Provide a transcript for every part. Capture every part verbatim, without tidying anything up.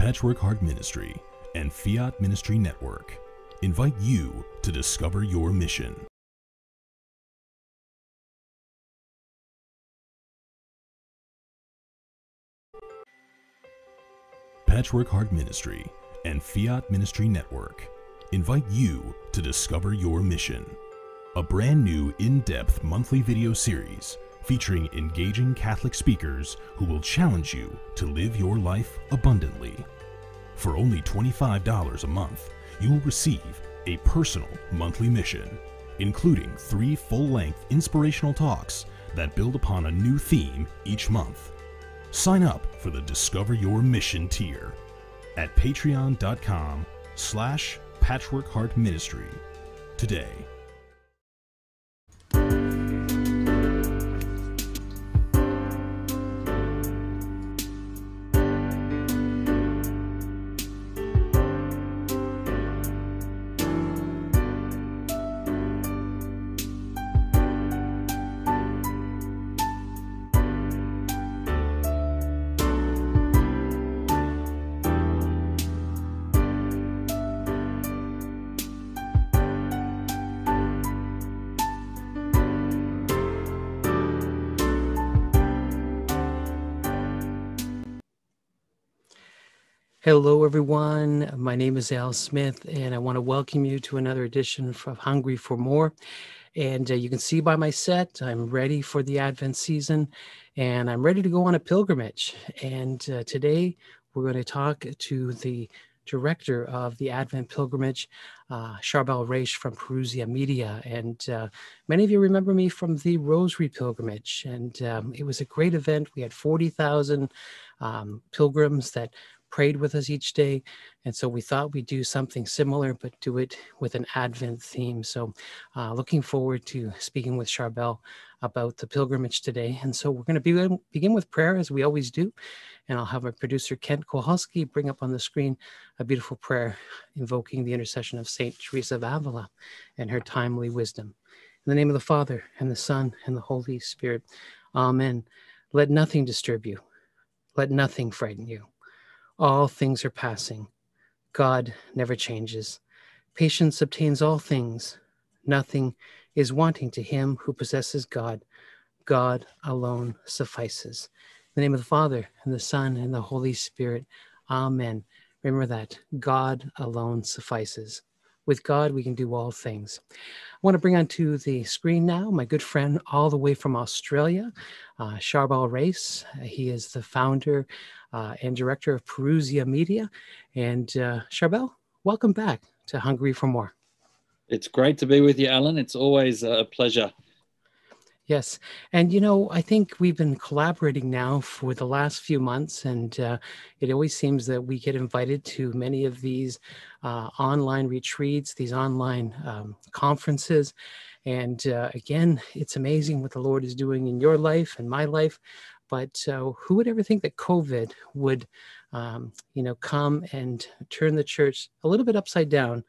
Patchwork Heart Ministry and Fiat Ministry Network invite you to discover your mission. Patchwork Heart Ministry and Fiat Ministry Network invite you to discover your mission. A brand new in-depth monthly video series featuring engaging Catholic speakers who will challenge you to live your life abundantly. For only twenty-five dollars a month, you will receive a personal monthly mission, including three full-length inspirational talks that build upon a new theme each month. Sign up for the Discover Your Mission tier at patreon.com slash Patchwork Heart Ministry today. Hello, everyone. My name is Al Smith, and I want to welcome you to another edition of Hungry for More. And uh, you can see by my set, I'm ready for the Advent season, and I'm ready to go on a pilgrimage. And uh, today, we're going to talk to the director of the Advent Pilgrimage, uh, Charbel Raish from Parousia Media. And uh, many of you remember me from the Rosary Pilgrimage, and um, it was a great event. We had forty thousand um, pilgrims that prayed with us each day. And so we thought we'd do something similar, but do it with an Advent theme. So uh, looking forward to speaking with Charbel about the pilgrimage today. And so we're going to be, begin with prayer as we always do. And I'll have our producer, Kent Kowalski, bring up on the screen a beautiful prayer invoking the intercession of Saint Teresa of Avila and her timely wisdom. In the name of the Father, and the Son, and the Holy Spirit. Amen. Let nothing disturb you. Let nothing frighten you. All things are passing. God never changes. Patience obtains all things. Nothing is wanting to him who possesses God. God alone suffices. In the name of the Father, and the Son, and the Holy Spirit. Amen. Remember that. God alone suffices. With God, we can do all things. I want to bring onto the screen now my good friend all the way from Australia, uh, Charbel Raish. He is the founder Uh, and director of Parousia Media. And uh, Charbel, welcome back to Hungry for More. It's great to be with you, Alan. It's always a pleasure. Yes. And, you know, I think we've been collaborating now for the last few months, and uh, it always seems that we get invited to many of these uh, online retreats, these online um, conferences. And uh, again, it's amazing what the Lord is doing in your life and my life. But uh, who would ever think that COVID would, um, you know, come and turn the church a little bit upside down?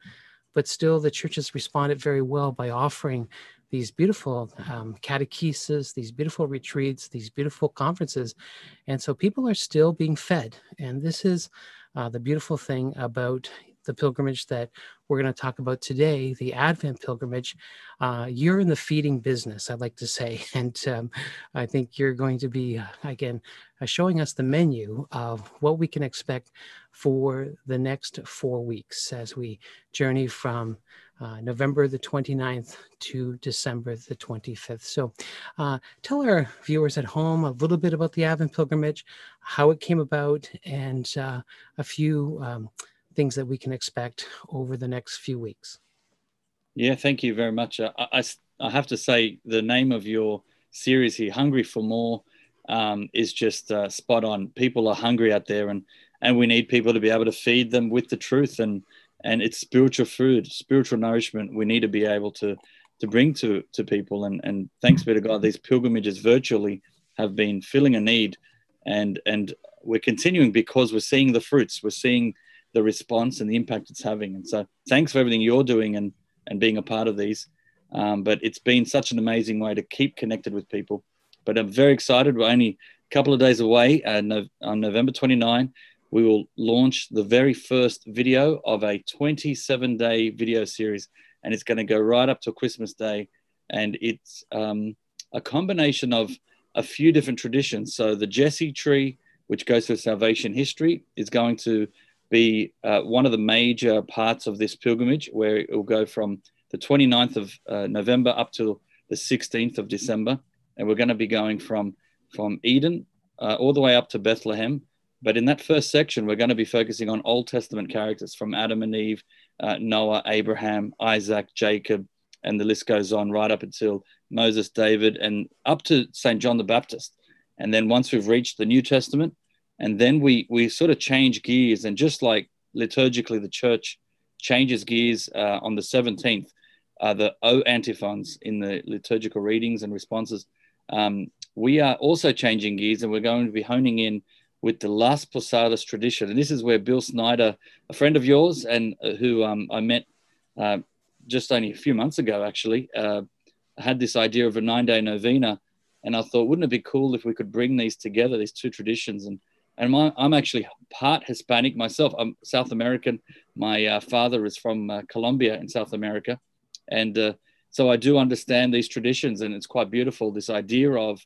But still, the church has responded very well by offering these beautiful um, catechesis, these beautiful retreats, these beautiful conferences. And so people are still being fed. And this is uh, the beautiful thing about the pilgrimage that we're going to talk about today, the Advent pilgrimage. Uh, you're in the feeding business, I'd like to say. And um, I think you're going to be, again, uh, showing us the menu of what we can expect for the next four weeks as we journey from uh, November the twenty-ninth to December the twenty-fifth. So uh, tell our viewers at home a little bit about the Advent pilgrimage, how it came about, and uh, a few um, things that we can expect over the next few weeks. Yeah, thank you very much. I, I, I have to say the name of your series here, Hungry for More, um, is just uh, spot on. People are hungry out there, and, and we need people to be able to feed them with the truth, and, and it's spiritual food, spiritual nourishment we need to be able to, to bring to, to people. And, and thanks be to God, these pilgrimages virtually have been filling a need, and, and we're continuing because we're seeing the fruits, we're seeing the response and the impact it's having. And so thanks for everything you're doing and, and being a part of these. Um, but it's been such an amazing way to keep connected with people. But I'm very excited. We're only a couple of days away uh, no, on November twenty-ninth. we will launch the very first video of a twenty-seven day video series, and it's going to go right up to Christmas Day. And it's um, a combination of a few different traditions. So the Jesse Tree, which goes through salvation history, is going to be uh, one of the major parts of this pilgrimage, where it will go from the twenty-ninth of uh, November up to the sixteenth of December. And we're going to be going from, from Eden uh, all the way up to Bethlehem. But in that first section, we're going to be focusing on Old Testament characters from Adam and Eve, uh, Noah, Abraham, Isaac, Jacob, and the list goes on right up until Moses, David, and up to Saint John the Baptist. And then once we've reached the New Testament, and then we, we sort of change gears. And just like liturgically, the church changes gears uh, on the seventeenth, uh, the O antiphons in the liturgical readings and responses. Um, we are also changing gears, and we're going to be honing in with the Las Posadas tradition. And this is where Bill Snyder, a friend of yours, and uh, who um, I met uh, just only a few months ago, actually, uh, had this idea of a nine-day novena. And I thought, wouldn't it be cool if we could bring these together, these two traditions? And and my, I'm actually part Hispanic myself. I'm South American. My uh, father is from uh, Colombia in South America. And uh, so I do understand these traditions, and it's quite beautiful, this idea of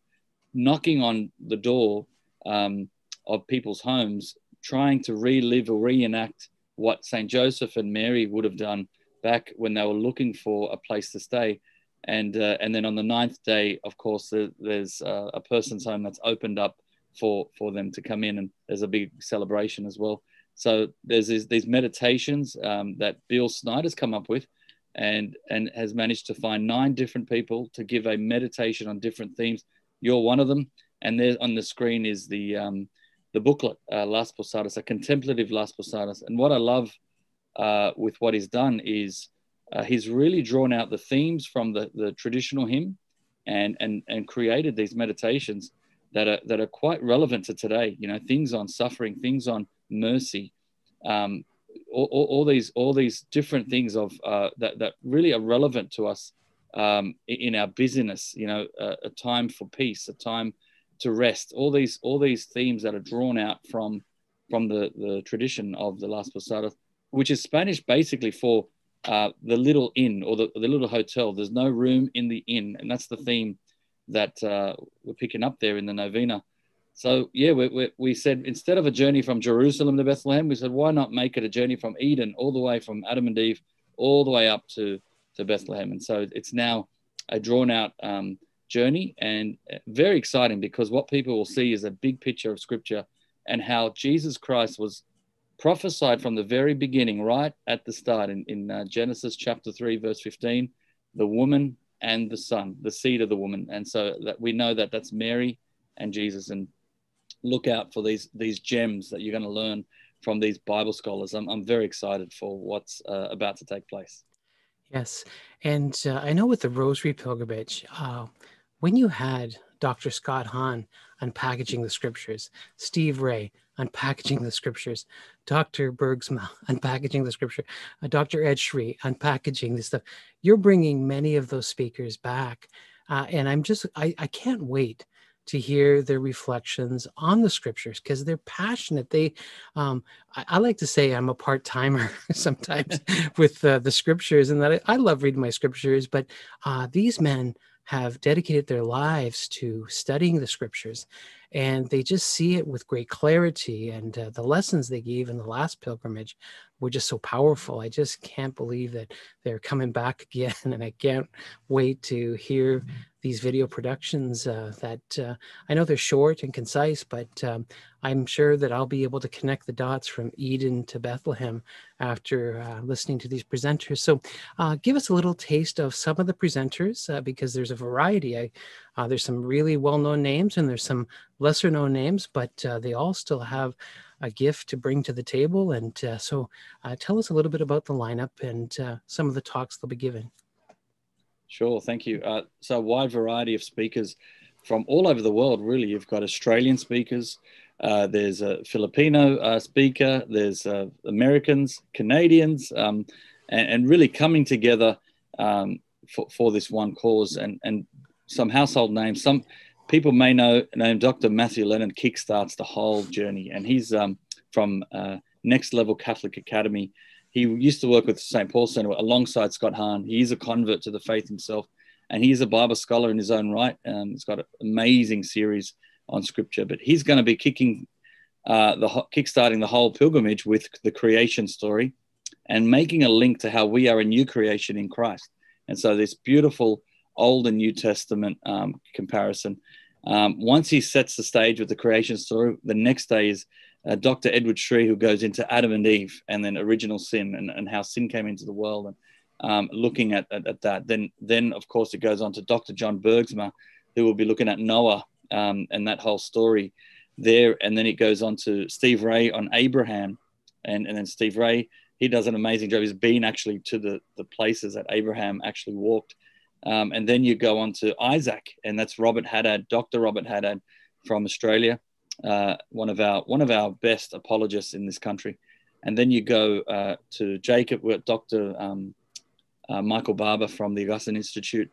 knocking on the door um, of people's homes, trying to relive or reenact what Saint Joseph and Mary would have done back when they were looking for a place to stay. And uh, and then on the ninth day, of course, there, there's uh, a person's home that's opened up for, for them to come in, and there's a big celebration as well. So there's these, these meditations um, that Bill Snyder's come up with, and and has managed to find nine different people to give a meditation on different themes. You're one of them. And there on the screen is the um, the booklet, uh, Las Posadas, A Contemplative Las Posadas. And what I love uh, with what he's done is Uh, he's really drawn out the themes from the, the traditional hymn, and, and and created these meditations that are that are quite relevant to today. You know, things on suffering, things on mercy, um, all, all, all these all these different things of uh, that that really are relevant to us um, in our busyness. You know, uh, a time for peace, a time to rest. All these all these themes that are drawn out from from the the tradition of the Las Posadas, which is Spanish basically for Uh, the little inn, or the, the little hotel. There's no room in the inn. And that's the theme that uh, we're picking up there in the novena. So, yeah, we, we, we said, instead of a journey from Jerusalem to Bethlehem, we said, why not make it a journey from Eden, all the way from Adam and Eve, all the way up to, to Bethlehem. And so it's now a drawn-out um, journey, and very exciting, because what people will see is a big picture of Scripture and how Jesus Christ was prophesied from the very beginning, right at the start, in, in uh, Genesis chapter three, verse fifteen, the woman and the son, the seed of the woman. And so that we know that that's Mary and Jesus. And look out for these these gems that you're going to learn from these Bible scholars. I'm, I'm very excited for what's uh, about to take place. Yes. And uh, I know with the Rosary Pilgrimage, uh, when you had Doctor Scott Hahn unpackaging the scriptures, Steve Ray unpackaging the scriptures, Doctor Bergsma unpackaging the scripture, uh, Doctor Ed Sri unpackaging this stuff, you're bringing many of those speakers back. Uh, and I'm just, I, I can't wait to hear their reflections on the scriptures, because they're passionate. They, um, I, I like to say I'm a part-timer sometimes with uh, the scriptures, and that I, I love reading my scriptures, but uh, these men have dedicated their lives to studying the scriptures, and they just see it with great clarity. And uh, the lessons they gave in the last pilgrimage were just so powerful. I just can't believe that they're coming back again, and I can't wait to hear these video productions uh, that uh, I know they're short and concise, but um, I'm sure that I'll be able to connect the dots from Eden to Bethlehem after uh, listening to these presenters. So uh, give us a little taste of some of the presenters, uh, because there's a variety. I, uh, there's some really well-known names, and there's some lesser known names, but uh, they all still have a gift to bring to the table. And uh, so uh, tell us a little bit about the lineup and uh, some of the talks they'll be giving. Sure, thank you. Uh, so a wide variety of speakers from all over the world, really. You've got Australian speakers, uh, there's a Filipino uh, speaker, there's uh, Americans, Canadians, um, and, and really coming together um, for, for this one cause, and, and some household names. Some people may know, named Doctor Matthew Lennon kickstarts the whole journey, and he's um, from uh, Next Level Catholic Academy. He used to work with Saint Paul Center alongside Scott Hahn. He is a convert to the faith himself, and he is a Bible scholar in his own right. Um, he's got an amazing series on Scripture, but he's going to be kicking uh, the kickstarting the whole pilgrimage with the creation story and making a link to how we are a new creation in Christ. And so this beautiful Old and New Testament um, comparison. Um, once he sets the stage with the creation story, the next day is uh, Doctor Edward Sri, who goes into Adam and Eve and then original sin and, and how sin came into the world, and um, looking at, at, at that. Then, then of course, it goes on to Doctor John Bergsma, who will be looking at Noah um, and that whole story there. And then it goes on to Steve Ray on Abraham. And, and then Steve Ray, he does an amazing job. He's been actually to the, the places that Abraham actually walked. Um, and then you go on to Isaac, and that's Robert Haddad, Doctor Robert Haddad from Australia, uh, one of our one of our best apologists in this country. And then you go uh, to Jacob, with Doctor Um, uh, Michael Barber from the Augustine Institute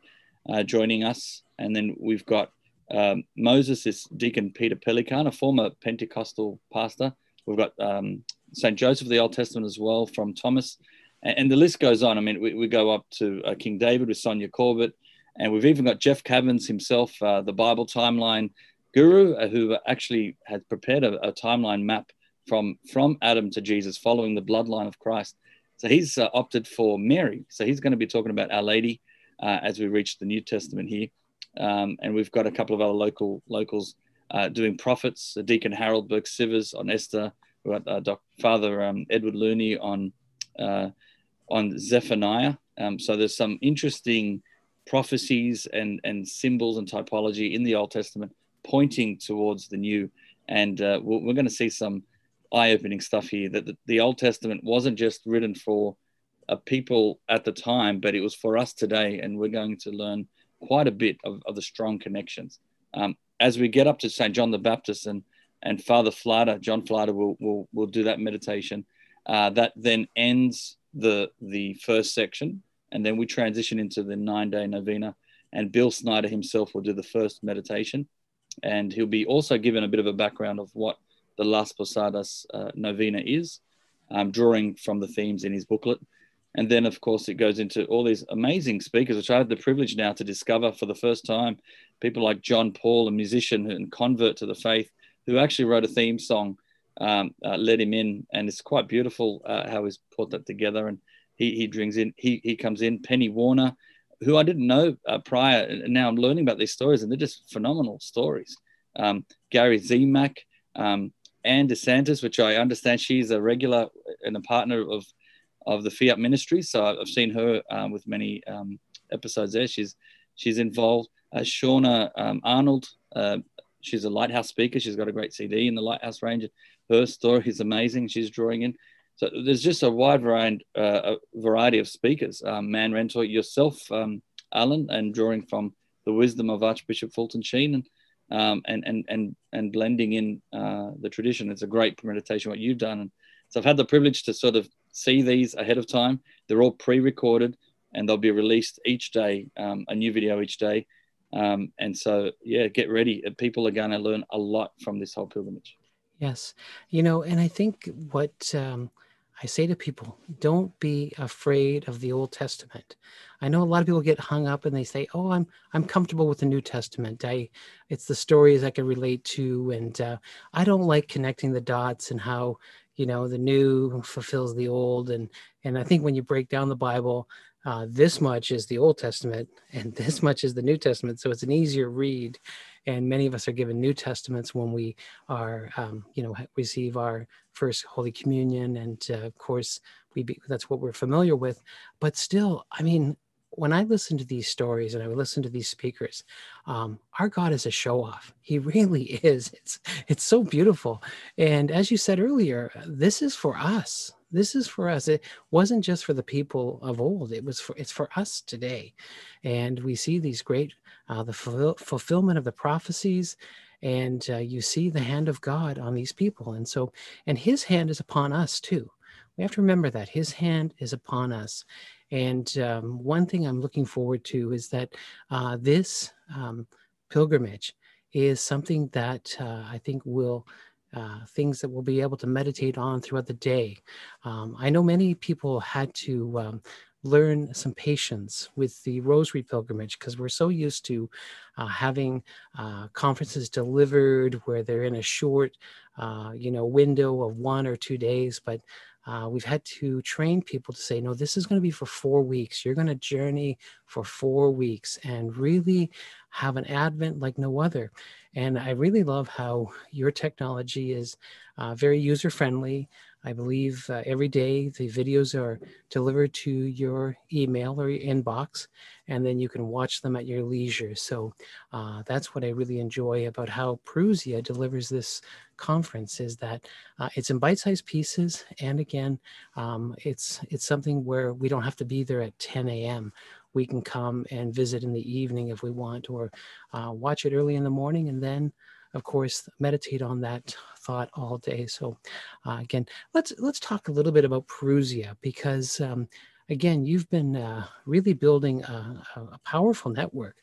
uh, joining us. And then we've got um, Moses, is Deacon Peter Pelican, a former Pentecostal pastor. We've got um, Saint Joseph of the Old Testament as well from Thomas. And the list goes on. I mean, we, we go up to uh, King David with Sonia Corbett, and we've even got Jeff Cavins himself, uh, the Bible timeline guru, uh, who actually has prepared a, a timeline map from, from Adam to Jesus, following the bloodline of Christ. So he's uh, opted for Mary. So he's going to be talking about Our Lady uh, as we reach the New Testament here. Um, and we've got a couple of other local locals uh, doing prophets, the Deacon Harold Burke-Sivers on Esther. We've got uh, Doctor Father um, Edward Looney on... Uh, on Zephaniah. Um, so there's some interesting prophecies and, and symbols and typology in the Old Testament pointing towards the new. And uh, we're, we're going to see some eye-opening stuff here, that the, the Old Testament wasn't just written for a people at the time, but it was for us today. And we're going to learn quite a bit of, of the strong connections. Um, as we get up to Saint John the Baptist and, and Father Flatter, John Flatter will, will, will do that meditation. Uh, that then ends the the first section, and then we transition into the nine-day novena, and Bill Snyder himself will do the first meditation, and he'll be also given a bit of a background of what the Las Posadas uh, novena is, um, drawing from the themes in his booklet. And then of course it goes into all these amazing speakers, which I have the privilege now to discover for the first time, people like John Paul, a musician and convert to the faith, who actually wrote a theme song, Um, uh, let him in, and it's quite beautiful uh, how he's put that together. And he he brings in he he comes in Penny Warner, who I didn't know uh, prior, and now I'm learning about these stories, and they're just phenomenal stories. Um, Gary Zemak, um, Anne DeSantis, which I understand she's a regular and a partner of of the Fiat Ministry, so I've seen her uh, with many um, episodes there. She's she's involved. Uh, Shauna um, Arnold, uh, she's a Lighthouse speaker. She's got a great C D in the Lighthouse range. Her story is amazing. She's drawing in. So there's just a wide variety of speakers. Um, Man Rentor, yourself, um, Alan, and drawing from the wisdom of Archbishop Fulton Sheen, and um, and, and and and blending in uh, the tradition. It's a great meditation, what you've done. And so I've had the privilege to sort of see these ahead of time. They're all pre-recorded, and they'll be released each day, um, a new video each day. Um, and so, yeah, get ready. People are going to learn a lot from this whole pilgrimage. Yes. You know, and I think what um, I say to people, don't be afraid of the Old Testament. I know a lot of people get hung up and they say, oh, I'm I'm comfortable with the New Testament. I, it's the stories I can relate to. And uh, I don't like connecting the dots and how, you know, the new fulfills the old. And, and I think when you break down the Bible, uh, this much is the Old Testament and this much is the New Testament. So it's an easier read. And many of us are given New Testaments when we are, um, you know, receive our first Holy Communion. And uh, of course, we be, that's what we're familiar with. But still, I mean, when I listen to these stories and I listen to these speakers, um, our God is a show off. He really is. It's, it's so beautiful. And as you said earlier, this is for us. This is for us. It wasn't just for the people of old. It was for, it's for us today. And we see these great, uh, the ful- fulfillment of the prophecies, and uh, you see the hand of God on these people. And so, and his hand is upon us too. We have to remember that his hand is upon us. And um, one thing I'm looking forward to is that uh, this um, pilgrimage is something that uh, I think will uh, things that we'll be able to meditate on throughout the day. Um, I know many people had to um, learn some patience with the Rosary Pilgrimage, because we're so used to uh, having uh, conferences delivered where they're in a short, uh, you know, window of one or two days, but Uh, we've had to train people to say, no, this is going to be for four weeks. You're going to journey for four weeks and really have an Advent like no other. And I really love how your technology is uh, very user-friendly. I believe uh, every day the videos are delivered to your email or your inbox, and then you can watch them at your leisure. So uh, that's what I really enjoy about how Parousia delivers this conference, is that uh, it's in bite-sized pieces. And again, um, it's, it's something where we don't have to be there at ten a m We can come and visit in the evening if we want, or uh, watch it early in the morning, and then, of course, meditate on that thought all day. So uh, again, let's let's talk a little bit about Parousia, because um, again, you've been uh, really building a, a powerful network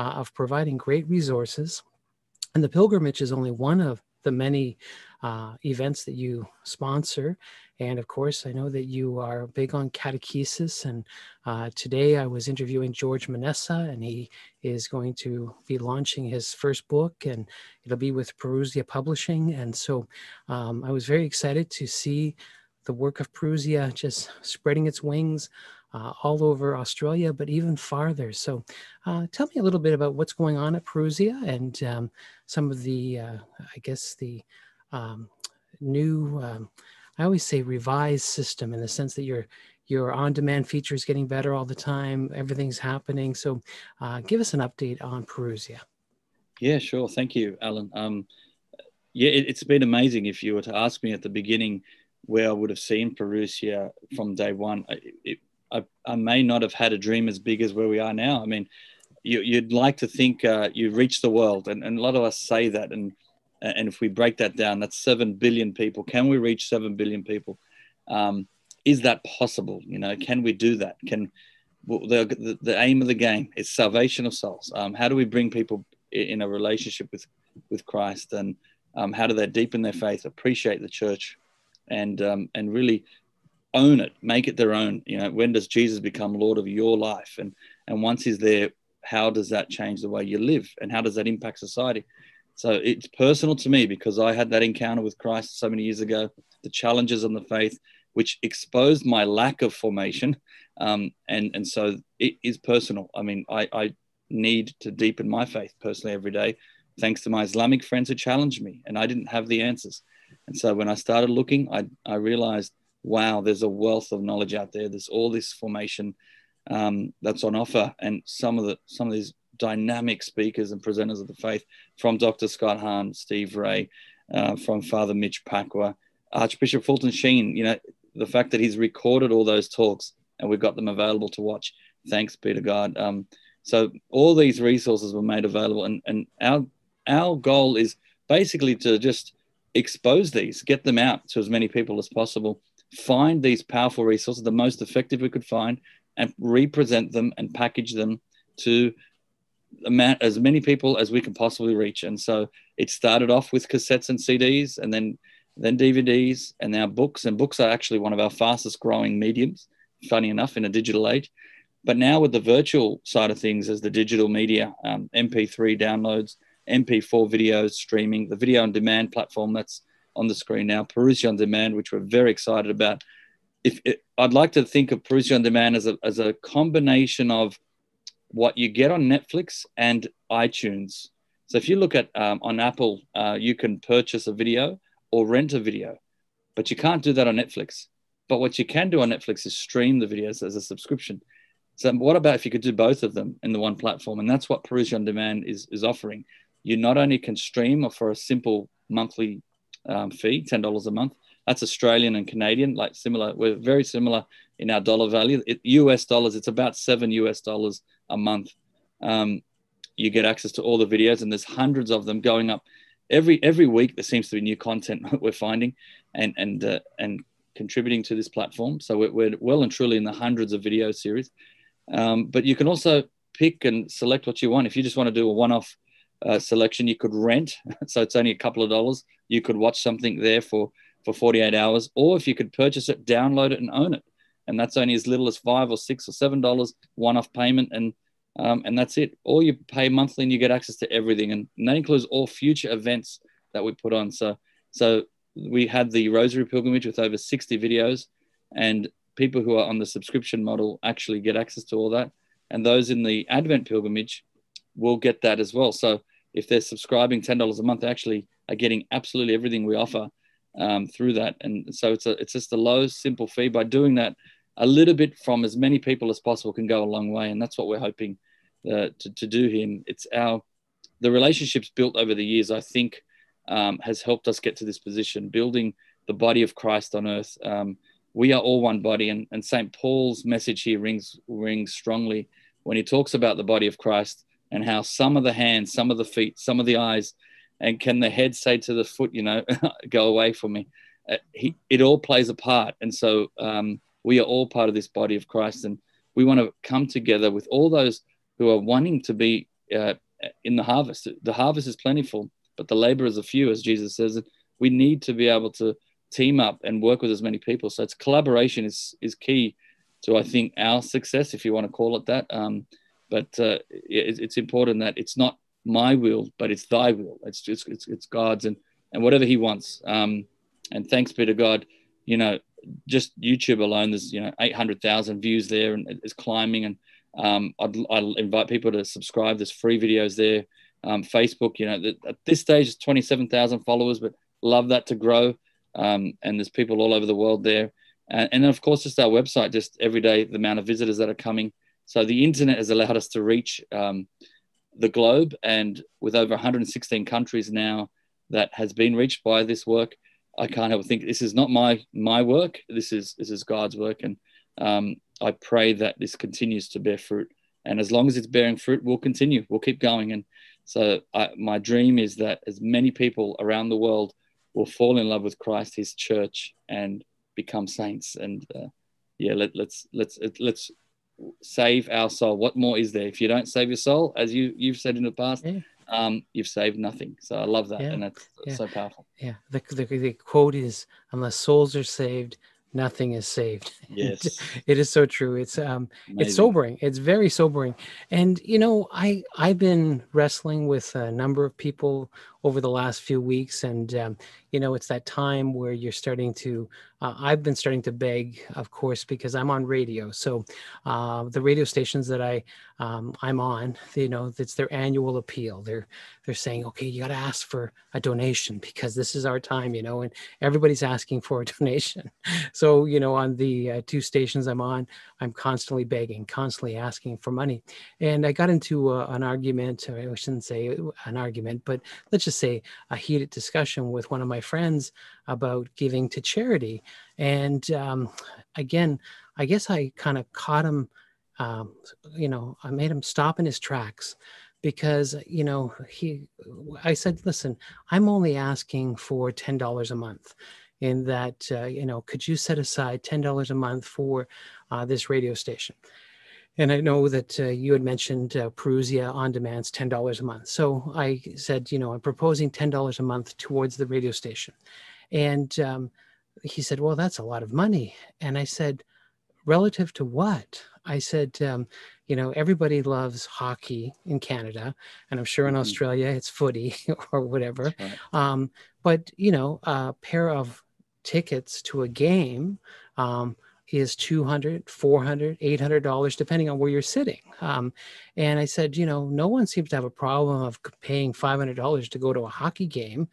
uh, of providing great resources. And the pilgrimage is only one of the many uh, events that you sponsor. And of course, I know that you are big on catechesis. And uh, today I was interviewing George Manessa, and he is going to be launching his first book, and it'll be with Parousia Publishing. And so um, I was very excited to see the work of Parousia just spreading its wings uh, all over Australia, but even farther. So uh, tell me a little bit about what's going on at Parousia, and um, some of the, uh, I guess, the um, new... Um, I always say revised system, in the sense that your your on-demand feature is getting better all the time. Everything's happening. So uh, give us an update on Parousia. Yeah, sure. Thank you, Alan. Um, yeah, it, it's been amazing. If you were to ask me at the beginning where I would have seen Parousia from day one, I, it, I, I may not have had a dream as big as where we are now. I mean, you, you'd like to think uh, you reach the world, and, and a lot of us say that, and And if we break that down, that's seven billion people. Can we reach seven billion people? Um, is that possible? You know, can we do that? Can well, the, the aim of the game is salvation of souls. Um, how do we bring people in a relationship with, with Christ? And um, how do they deepen their faith, appreciate the church, and, um, and really own it, make it their own? You know, when does Jesus become Lord of your life? And, and once he's there, how does that change the way you live? And how does that impact society? So it's personal to me, because I had that encounter with Christ so many years ago, the challenges on the faith, which exposed my lack of formation. Um, and, and so it is personal. I mean, I, I need to deepen my faith personally every day, thanks to my Islamic friends who challenged me, and I didn't have the answers. And so when I started looking, I, I realized, wow, there's a wealth of knowledge out there. There's all this formation um, that's on offer. And some of the, some of these dynamic speakers and presenters of the faith, from Doctor Scott Hahn, Steve Ray, uh, from Father Mitch Pacwa, Archbishop Fulton Sheen, you know, the fact that he's recorded all those talks and we've got them available to watch. Thanks be to God. Um, so all these resources were made available, and, and our, our goal is basically to just expose these, get them out to as many people as possible, find these powerful resources, the most effective we could find, and represent them and package them to as many people as we can possibly reach. And so it started off with cassettes and C Ds, and then then D V Ds, and now books. And books are actually one of our fastest growing mediums, funny enough, in a digital age. But now with the virtual side of things, as the digital media, um, M P three downloads, M P four videos, streaming, the video on demand platform that's on the screen now, Parousia On Demand, which we're very excited about. If it, I'd like to think of Parousia On Demand as a, as a combination of what you get on Netflix and iTunes. So if you look at um, on Apple, uh, you can purchase a video or rent a video, but you can't do that on Netflix. But what you can do on Netflix is stream the videos as a subscription. So what about if you could do both of them in the one platform? And that's what Parousia On Demand is, is offering. You not only can stream for a simple monthly um, fee, ten dollars a month. That's Australian and Canadian, like similar. We're very similar in our dollar value. It, U S dollars, it's about seven U S dollars a month. Um, you get access to all the videos, and there's hundreds of them going up every every week. There seems to be new content we're finding and and uh, and contributing to this platform. So we're, we're well and truly in the hundreds of video series. Um, but you can also pick and select what you want. If you just want to do a one-off uh, selection you could rent. So it's only a couple of dollars. You could watch something there for, for forty-eight hours, or if you could purchase it, download it and own it. And that's only as little as five or six or seven dollars one-off payment, and um, and that's it. Or you pay monthly and you get access to everything, and, and that includes all future events that we put on. So so we had the Rosary Pilgrimage with over sixty videos, and people who are on the subscription model actually get access to all that, and those in the Advent Pilgrimage will get that as well. So if they're subscribing ten dollars a month, they actually are getting absolutely everything we offer um, through that. And so it's a it's just a low, simple fee. By doing that, a little bit from as many people as possible can go a long way, and that's what we're hoping uh, to, to do here. And it's our the relationships built over the years, I think, um, has helped us get to this position, building the body of Christ on earth. Um, we are all one body, and, and Saint Paul's message here rings rings strongly when he talks about the body of Christ and how some of the hands, some of the feet, some of the eyes, and can the head say to the foot, you know, go away from me? Uh, he, it all plays a part, and so. Um, We are all part of this body of Christ, and we want to come together with all those who are wanting to be uh, in the harvest. The harvest is plentiful, but the laborers are few, as Jesus says. We need to be able to team up and work with as many people. So it's collaboration is is key to, I think, our success, if you want to call it that. Um, but uh, it, it's important that it's not my will, but it's thy will. It's just, it's, it's God's, and, and whatever he wants. Um, and thanks be to God, you know, just YouTube alone, there's, you know, eight hundred thousand views there, and it's climbing. And um, I'd, I'll invite people to subscribe. There's free videos there. Um, Facebook, you know, the, at this stage it's twenty-seven thousand followers, but love that to grow. Um, and there's people all over the world there. And, and of course, just our website, just every day, the amount of visitors that are coming. So the internet has allowed us to reach um, the globe, and with over one hundred sixteen countries now that has been reached by this work. I can't help but think this is not my my work. This is this is God's work, and um, I pray that this continues to bear fruit. And as long as it's bearing fruit, we'll continue. We'll keep going. And so I, my dream is that as many people around the world will fall in love with Christ, His Church, and become saints. And uh, yeah, let, let's let's let's save our soul. What more is there? If you don't save your soul, as you you've said in the past. Yeah. Um, you've saved nothing. So I love that, yeah, and that's, that's yeah. so powerful. Yeah, the, the the quote is, "Unless souls are saved, nothing is saved." Yes, it is so true. It's um, Amazing. It's sobering. It's very sobering. And you know, I I've been wrestling with a number of people over the last few weeks, and um, you know, it's that time where you're starting to. Uh, I've been starting to beg, of course, because I'm on radio. So uh, the radio stations that I um, I'm on, you know, it's their annual appeal. They're they're saying, okay, you got to ask for a donation because this is our time, you know, and everybody's asking for a donation. So you know, on the uh, two stations I'm on, I'm constantly begging, constantly asking for money. And I got into uh, an argument. I shouldn't say an argument, but let's just say a heated discussion with one of my friends about giving to charity. And um, again, I guess I kind of caught him, um, you know, I made him stop in his tracks because, you know, he, I said, listen, I'm only asking for ten dollars a month in that, uh, you know, could you set aside ten dollars a month for uh, this radio station? And I know that uh, you had mentioned uh, Parousia On Demand's ten dollars a month. So I said, you know, I'm proposing ten dollars a month towards the radio station. And um, he said, well, that's a lot of money. And I said, relative to what? I said, um, you know, everybody loves hockey in Canada, and I'm sure in mm-hmm. Australia it's footy or whatever. Right. Um, but, you know, a pair of tickets to a game um, is two hundred, four hundred, eight hundred dollars, depending on where you're sitting. Um, and I said, you know, no one seems to have a problem of paying five hundred dollars to go to a hockey game.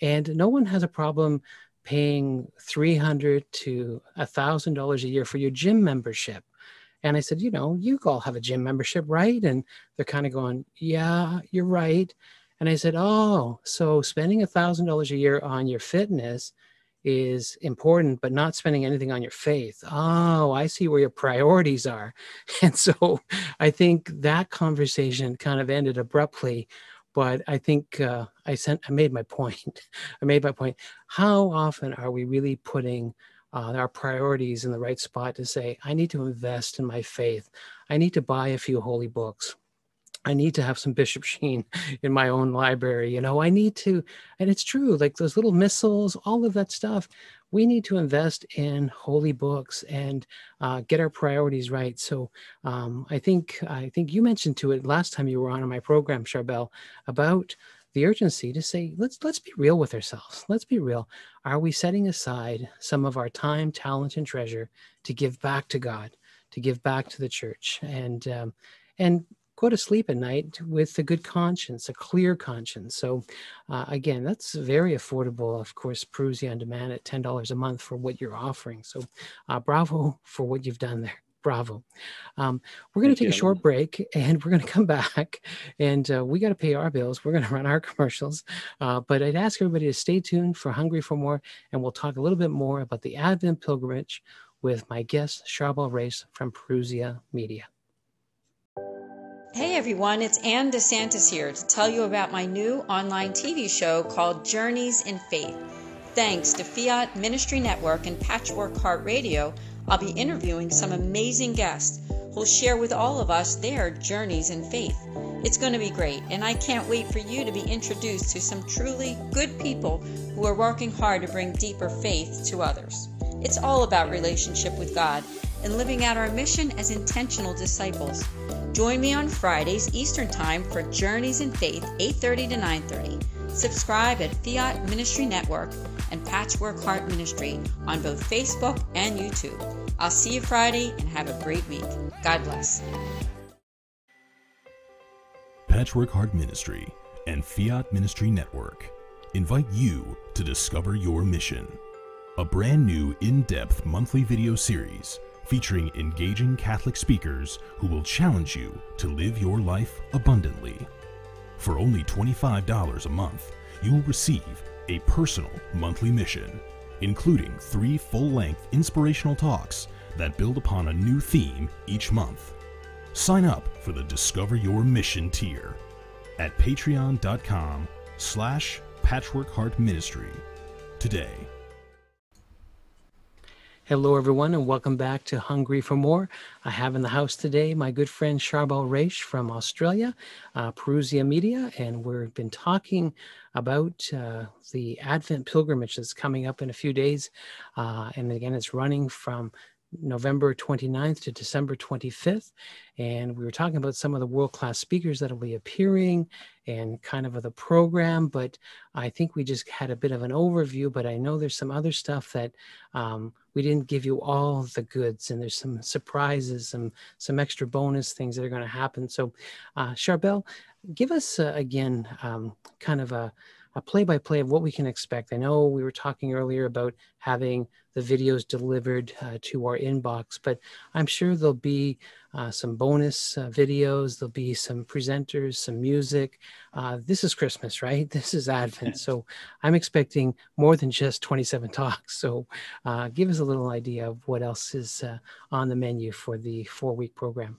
And no one has a problem paying three hundred to one thousand dollars a year for your gym membership. And I said, you know, you all have a gym membership, right? And they're kind of going, yeah, you're right. And I said, oh, so spending one thousand dollars a year on your fitness is important, but not spending anything on your faith. Oh, I see where your priorities are. And so I think that conversation kind of ended abruptly. But I think uh, I sent. I made my point. I made my point. How often are we really putting uh, our priorities in the right spot to say, I need to invest in my faith. I need to buy a few holy books. I need to have some Bishop Sheen in my own library, you know, I need to, and it's true, like those little missals, all of that stuff, we need to invest in holy books and uh, get our priorities right. So um, I think, I think you mentioned to it last time you were on my program, Charbel, about the urgency to say, let's, let's be real with ourselves. Let's be real. Are we setting aside some of our time, talent, and treasure to give back to God, to give back to the church, and, um, and, go to sleep at night with a good conscience, a clear conscience. So uh, again, that's very affordable. Of course, Parousia On Demand at ten dollars a month for what you're offering. So uh, bravo for what you've done there. Bravo. Um, we're going to take you. a short break, and we're going to come back, and uh, we got to pay our bills. We're going to run our commercials, uh, but I'd ask everybody to stay tuned for Hungry for More. And we'll talk a little bit more about the Advent Pilgrimage with my guest, Charbel Raish from Parousia Media. Hey everyone, it's Anne DeSantis here to tell you about my new online T V show called Journeys in Faith. Thanks to Fiat Ministry Network and Patchwork Heart Radio, I'll be interviewing some amazing guests who'll share with all of us their journeys in faith. It's going to be great, and I can't wait for you to be introduced to some truly good people who are working hard to bring deeper faith to others. It's all about relationship with God and living out our mission as intentional disciples. Join me on Fridays Eastern Time for Journeys in Faith, eight thirty to nine thirty. Subscribe at Fiat Ministry Network and Patchwork Heart Ministry on both Facebook and YouTube. I'll see you Friday and have a great week. God bless. Patchwork Heart Ministry and Fiat Ministry Network invite you to discover your mission. A brand new in-depth monthly video series featuring engaging Catholic speakers who will challenge you to live your life abundantly. For only twenty-five dollars a month, you will receive a personal monthly mission, including three full-length inspirational talks that build upon a new theme each month. Sign up for the Discover Your Mission tier at patreon.com slash patchworkheartministry today. Hello, everyone, and welcome back to Hungry for More. I have in the house today my good friend Charbel Raish from Australia, uh, Parousia Media, and we've been talking about uh, the Advent Pilgrimage that's coming up in a few days. Uh, and again, it's running from November twenty-ninth to December twenty-fifth. And we were talking about some of the world-class speakers that will be appearing and kind of the program, but I think we just had a bit of an overview, but I know there's some other stuff that um, we didn't give you all the goods, and there's some surprises, some, some extra bonus things that are going to happen. So uh, Charbel, give us uh, again, um, kind of a, a play-by-play of what we can expect. I know we were talking earlier about having the videos delivered uh, to our inbox, but I'm sure there'll be uh, some bonus uh, videos. There'll be some presenters, some music. Uh, this is Christmas, right? This is Advent. So I'm expecting more than just twenty-seven talks. So uh, give us a little idea of what else is uh, on the menu for the four-week program.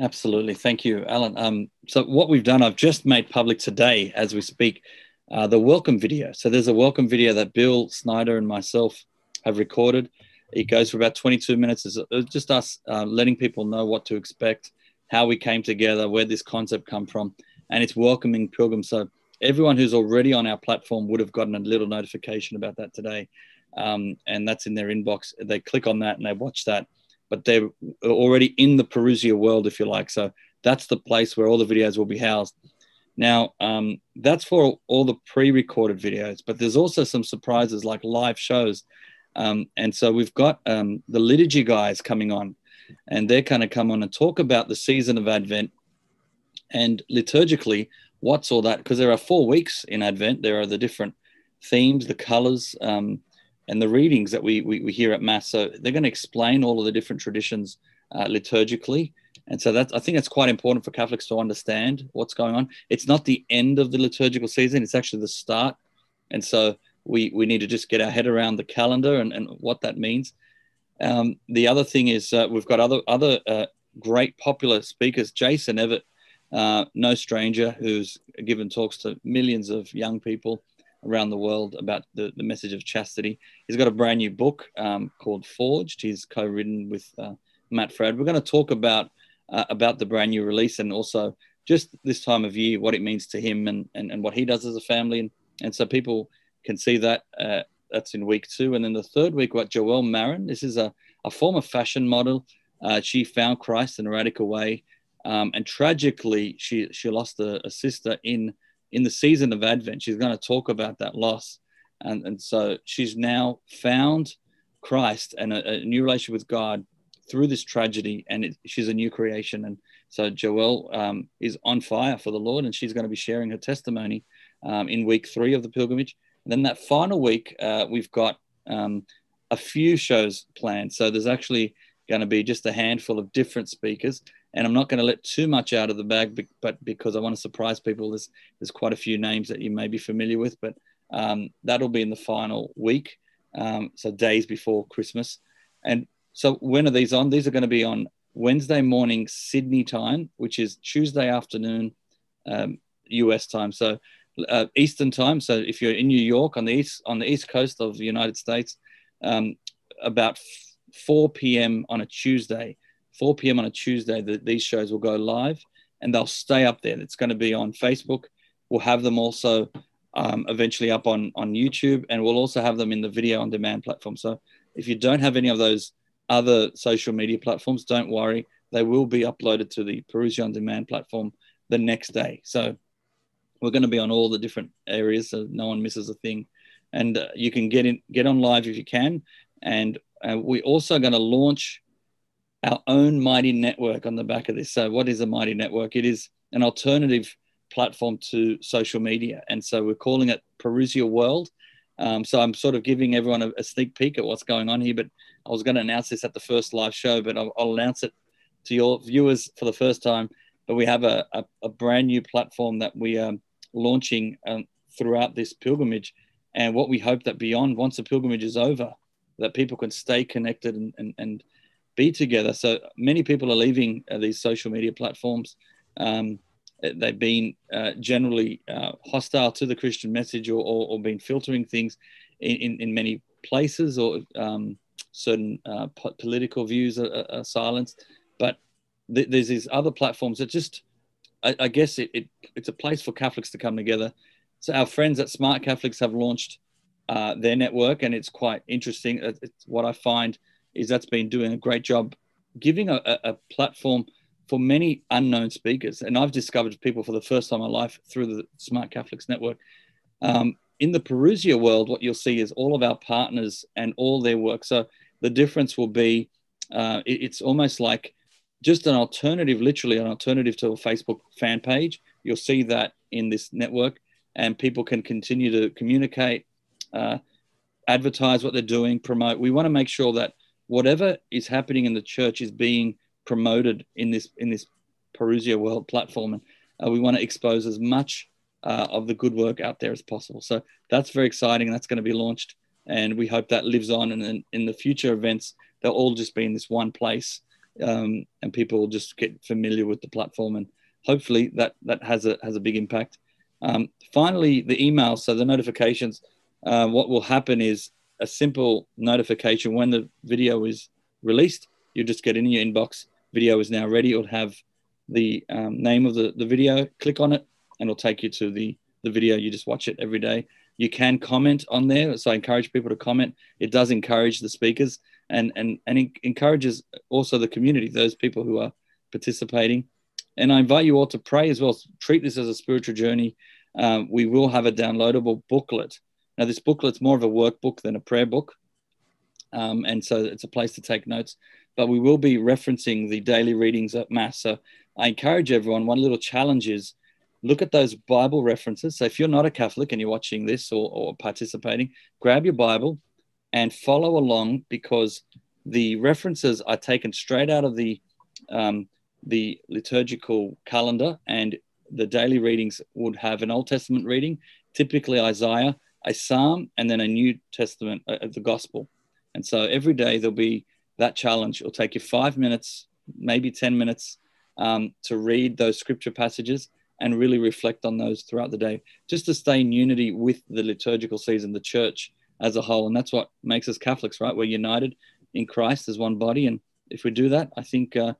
Absolutely. Thank you, Alan. Um, so what we've done, I've just made public today as we speak, Uh, the welcome video. So there's a welcome video that Bill Snyder and myself have recorded. It goes for about twenty-two minutes. It's just us uh, letting people know what to expect, how we came together, where this concept come from, and it's welcoming pilgrims. So everyone who's already on our platform would have gotten a little notification about that today, um, and that's in their inbox. They click on that and they watch that, but they're already in the Parousia world, if you like. So that's the place where all the videos will be housed. Now, um, that's for all the pre-recorded videos, but there's also some surprises like live shows. Um, and so we've got um, the liturgy guys coming on, and they're going to come on and talk about the season of Advent and liturgically what's all that, because there are four weeks in Advent. There are the different themes, the colors, um, and the readings that we, we, we hear at Mass. So they're going to explain all of the different traditions uh, liturgically. And so that's, I think that's quite important for Catholics to understand what's going on. It's not the end of the liturgical season. It's actually the start. And so we, we need to just get our head around the calendar and, and what that means. Um, the other thing is uh, we've got other other uh, great popular speakers. Jason Evatt, uh, no stranger, who's given talks to millions of young people around the world about the, the message of chastity. He's got a brand new book um, called Forged. He's co-written with uh, Matt Fred. We're going to talk about Uh, about the brand new release and also just this time of year, what it means to him and, and, and what he does as a family. And, and so people can see that. Uh, that's in week two. And then the third week, what Joelle Marin, this is a, a former fashion model. Uh, she found Christ in a radical way. Um, and tragically, she, she lost a, a sister in, in the season of Advent. She's going to talk about that loss. And, and so she's now found Christ and a, a new relationship with God through this tragedy. And it, she's a new creation. And so Joelle um, is on fire for the Lord, and she's going to be sharing her testimony um, in week three of the pilgrimage. And then that final week, uh, we've got um, a few shows planned. So there's actually going to be just a handful of different speakers. And I'm not going to let too much out of the bag, but because I want to surprise people, there's, there's quite a few names that you may be familiar with, but um, that'll be in the final week, um, so days before Christmas. And so when are these on? These are going to be on Wednesday morning Sydney time, which is Tuesday afternoon um, U S time, so uh, Eastern time. So if you're in New York, on the east on the east coast of the United States, um, about four p.m. on a Tuesday, four p.m. on a Tuesday, the, these shows will go live, and they'll stay up there. It's going to be on Facebook. We'll have them also um, eventually up on, on YouTube, and we'll also have them in the video on demand platform. So if you don't have any of those other social media platforms, don't worry. They will be uploaded to the Parousia On Demand platform the next day. So we're going to be on all the different areas, so no one misses a thing. And uh, you can get in, get on live if you can. And uh, we're also going to launch our own Mighty Network on the back of this. So what is a Mighty Network? It is an alternative platform to social media. And so we're calling it Parousia World. Um, so I'm sort of giving everyone a, a sneak peek at what's going on here, but I was going to announce this at the first live show, but I'll, I'll announce it to your viewers for the first time. But we have a, a, a brand new platform that we are launching um, throughout this pilgrimage. And what we hope that beyond, once the pilgrimage is over, that people can stay connected and, and, and be together. So many people are leaving uh, these social media platforms. Um, they've been uh, generally uh, hostile to the Christian message, or, or, or been filtering things in, in, in many places, or um, certain uh, po- political views are, are silenced. But th- there's these other platforms that just, I, I guess it, it it's a place for Catholics to come together. So our friends at Smart Catholics have launched uh, their network, and it's quite interesting. It's what I find is that's been doing a great job giving a, a platform for many unknown speakers. And I've discovered people for the first time in my life through the Smart Catholics Network. Um, in the Parousia World, what you'll see is all of our partners and all their work. So the difference will be, uh, it, it's almost like just an alternative, literally an alternative to a Facebook fan page. You'll see that in this network, and people can continue to communicate, uh, advertise what they're doing, promote. We want to make sure that whatever is happening in the church is being promoted in this in this Parousia World platform. And uh, we want to expose as much uh, of the good work out there as possible. So that's very exciting, and that's going to be launched. And we hope that lives on. And in, in the future events, they'll all just be in this one place, um, and people will just get familiar with the platform. And hopefully that that has a, has a big impact. Um, finally, the emails, so the notifications, uh, what will happen is a simple notification when the video is released. You just get in your inbox, video is now ready. It'll have the um, name of the, the video, click on it, and it'll take you to the, the video. You just watch it every day. You can comment on there, so I encourage people to comment. It does encourage the speakers, and, and, and it encourages also the community, those people who are participating. And I invite you all to pray as well. Treat this as a spiritual journey. Um, we will have a downloadable booklet. Now, this booklet's more of a workbook than a prayer book, um, and so it's a place to take notes. But we will be referencing the daily readings at Mass. So I encourage everyone, one little challenge is look at those Bible references. So if you're not a Catholic and you're watching this or, or participating, grab your Bible and follow along, because the references are taken straight out of the, um, the liturgical calendar, and the daily readings would have an Old Testament reading, typically Isaiah, a psalm, and then a New Testament of the gospel. And so every day there'll be that challenge. It'll take you five minutes, maybe ten minutes, um, to read those scripture passages and really reflect on those throughout the day, just to stay in unity with the liturgical season, the church as a whole. And that's what makes us Catholics, right? We're united in Christ as one body. And if we do that, I think uh,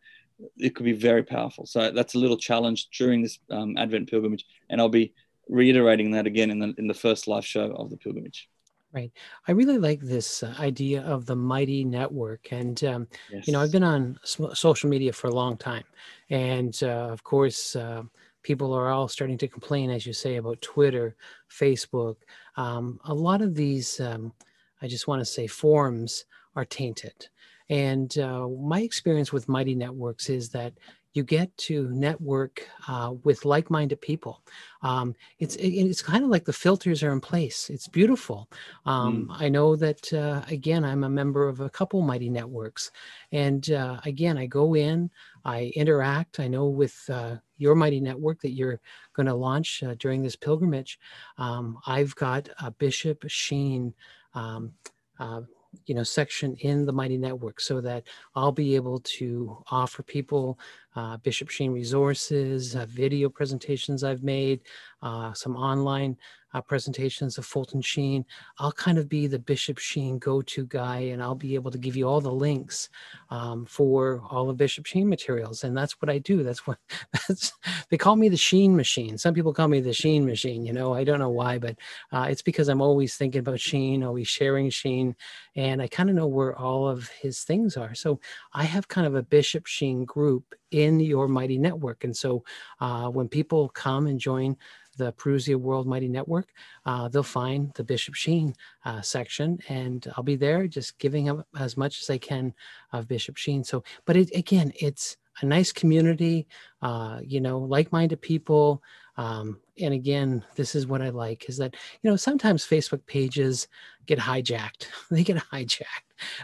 it could be very powerful. So that's a little challenge during this um, Advent pilgrimage, and I'll be reiterating that again in the in the first live show of the pilgrimage. Right. I really like this idea of the Mighty Network. And, um, yes. you know, I've been on social media for a long time. And, uh, of course, uh, people are all starting to complain, as you say, about Twitter, Facebook. Um, a lot of these, um, I just want to say, forums are tainted. And uh, my experience with Mighty Networks is that you get to network uh, with like-minded people. Um, it's it, it's kind of like the filters are in place. It's beautiful. Um, mm. I know that, uh, again, I'm a member of a couple Mighty Networks. And uh, again, I go in, I interact. I know with uh, your Mighty Network that you're going to launch uh, during this pilgrimage. Um, I've got a Bishop Sheen um, uh, you know, section in the Mighty Network, so that I'll be able to offer people uh, Bishop Sheen resources, uh, video presentations I've made, uh, some online uh, presentations of Fulton Sheen. I'll kind of be the Bishop Sheen go-to guy, and I'll be able to give you all the links um, for all of Bishop Sheen materials. And that's what I do. That's what that's, they call me the Sheen machine. Some people call me the Sheen machine, you know, I don't know why, but uh, it's because I'm always thinking about Sheen, always sharing Sheen. And I kind of know where all of his things are. So I have kind of a Bishop Sheen group in your Mighty Network. And so uh, when people come and join the Parousia World Mighty Network, uh, they'll find the Bishop Sheen uh, section, and I'll be there just giving up as much as I can of Bishop Sheen. So, but it, again, it's a nice community, uh, you know, like-minded people. Um, and again, this is what I like, is that, you know, sometimes Facebook pages get hijacked. They get hijacked.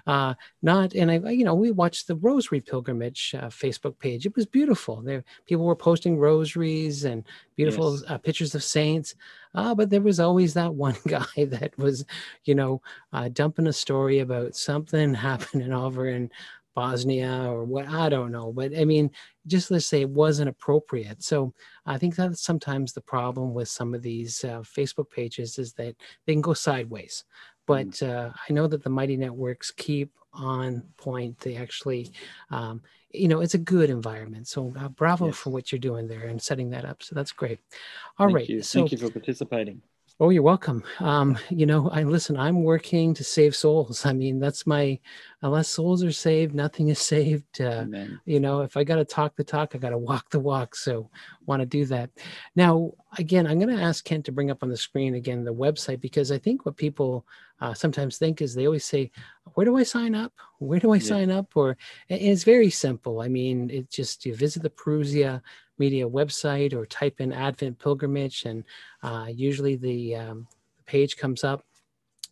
Uh, not, and I, you know, we watched the Rosary Pilgrimage uh, Facebook page. It was beautiful. There, people were posting rosaries and beautiful yes. uh, pictures of saints. Uh, but there was always that one guy that was, you know, uh, dumping a story about something happening over in Bosnia or what, I don't know. But I mean, just let's say it wasn't appropriate. So I think that's sometimes the problem with some of these uh, Facebook pages, is that they can go sideways. But uh, I know that the Mighty Networks keep on point. They actually, um, you know, it's a good environment. So uh, bravo yes. for what you're doing there and setting that up. So that's great. All Thank right. You. So, Thank you for participating. Oh, you're welcome. Um, you know, I listen, I'm working to save souls. I mean, that's my, unless souls are saved, nothing is saved. Uh, you know, if I got to talk the talk, I got to walk the walk. So want to do that. Now, again, I'm going to ask Kent to bring up on the screen again, the website, because I think what people uh, sometimes think is they always say, where do I sign up? Where do I yeah. sign up? Or and it's very simple. I mean, it just, you visit the Parousia Media website or type in Advent Pilgrimage, and uh, usually the um, page comes up,